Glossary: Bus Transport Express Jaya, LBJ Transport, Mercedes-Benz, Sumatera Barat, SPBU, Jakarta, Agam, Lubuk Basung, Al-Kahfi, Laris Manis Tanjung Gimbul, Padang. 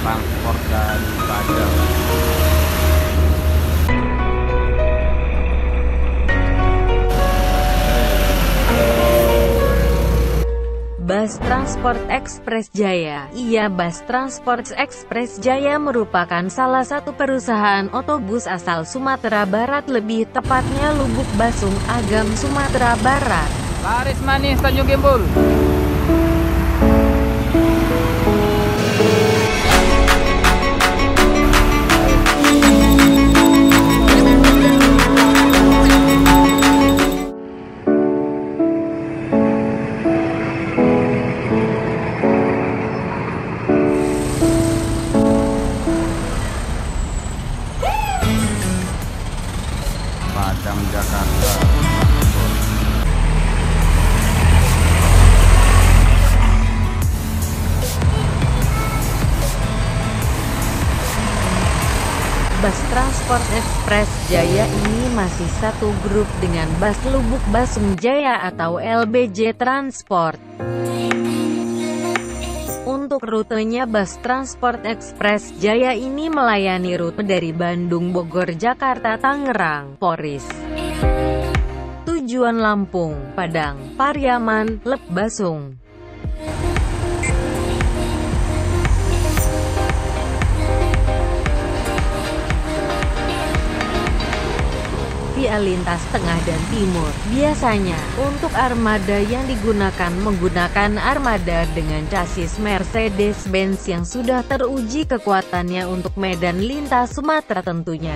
Transport dan Agam. Bus Transport Express Jaya. Bus Transport Express Jaya merupakan salah satu perusahaan otobus asal Sumatera Barat, lebih tepatnya Lubuk Basung, Agam, Sumatera Barat. Laris Manis Tanjung Gimbul. Bus Transport Express Jaya ini masih satu grup dengan Bus Lubuk Basung Jaya atau LBJ Transport. Untuk rutenya, Bus Transport Express Jaya ini melayani rute dari Bandung, Bogor, Jakarta, Tangerang, Poris, tujuan Lampung, Padang, Pariaman, Leb Basung. Lintas tengah dan timur. Biasanya, untuk armada yang digunakan menggunakan armada dengan chassis Mercedes-Benz yang sudah teruji kekuatannya untuk medan lintas Sumatera tentunya.